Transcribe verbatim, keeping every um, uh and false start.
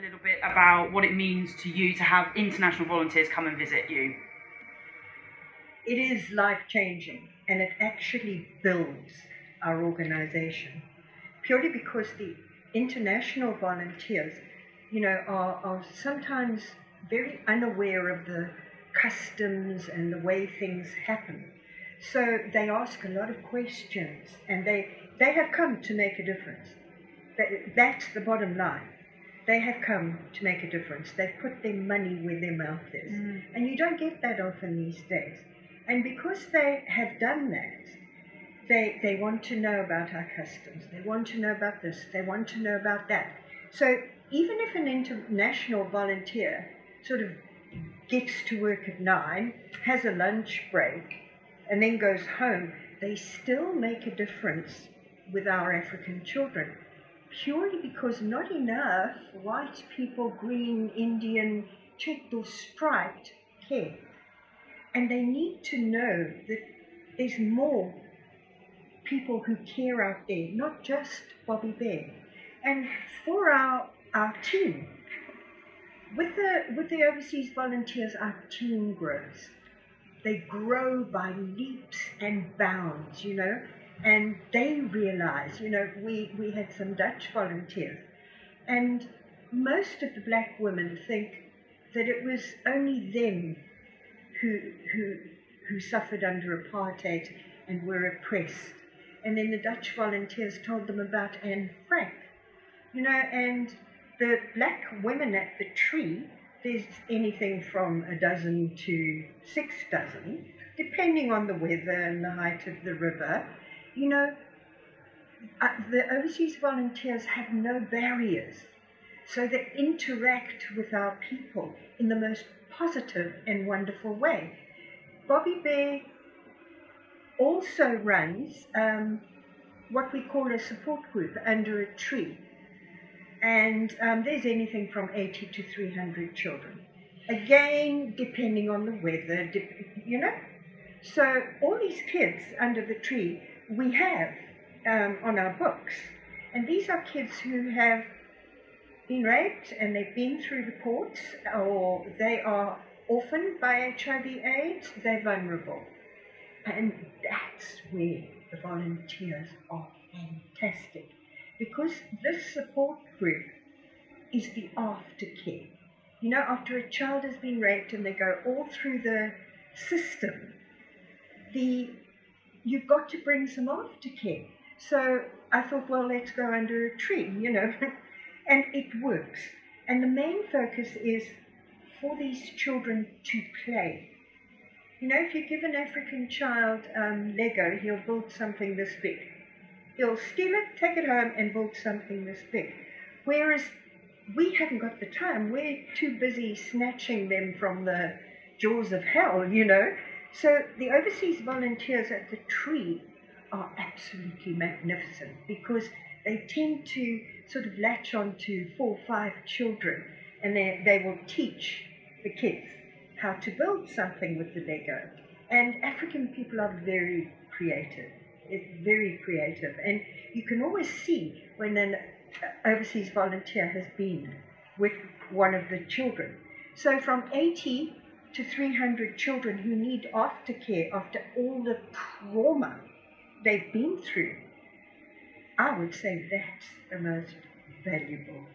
a little bit about what it means to you to have international volunteers come and visit you. It is life-changing, and it actually builds our organisation, purely because the international volunteers, you know, are, are sometimes very unaware of the customs and the way things happen. So they ask a lot of questions, and they, they have come to make a difference. That, that's the bottom line. They have come to make a difference. They've put their money where their mouth is. Mm. And you don't get that often these days. And because they have done that, they, they want to know about our customs. They want to know about this. They want to know about that. So even if an international volunteer sort of gets to work at nine, has a lunch break, and then goes home, they still make a difference with our African children, purely because not enough white people, green, Indian, checked or striped care. And they need to know that there's more people who care out there, not just Bobbi Bear. And for our, our team, with the, with the overseas volunteers, our team grows. They grow by leaps and bounds, you know, and they realize, you know, we, we had some Dutch volunteers, and most of the black women think that it was only them who, who, who suffered under apartheid and were oppressed. And then the Dutch volunteers told them about Anne Frank, you know, and the black women at the tree, there's anything from a dozen to six dozen, depending on the weather and the height of the river. You know, uh, the overseas volunteers have no barriers, so they interact with our people in the most positive and wonderful way. Bobbi Bear also runs um, what we call a support group under a tree. And um, there's anything from eighty to three hundred children. Again, depending on the weather, you know. So all these kids under the tree we have um, on our books. And these are kids who have been raped and they've been through the courts, or they are orphaned by H I V AIDS, they're vulnerable. And that's where the volunteers are fantastic, because this support group is the aftercare. You know, after a child has been raped and they go all through the system, the, you've got to bring some aftercare. So I thought, well, let's go under a tree, you know, and it works. And the main focus is for these children to play. You know, if you give an African child um, Lego, he'll build something this big. He'll steal it, take it home, and build something this big. Whereas we haven't got the time. We're too busy snatching them from the jaws of hell, you know. So the overseas volunteers at the tree are absolutely magnificent, because they tend to sort of latch on to four or five children, and they, they will teach the kids how to build something with the Lego. And African people are very creative. It's very creative, and you can always see when an overseas volunteer has been with one of the children. So from eighty to three hundred children who need aftercare after all the trauma they've been through, I would say that's the most valuable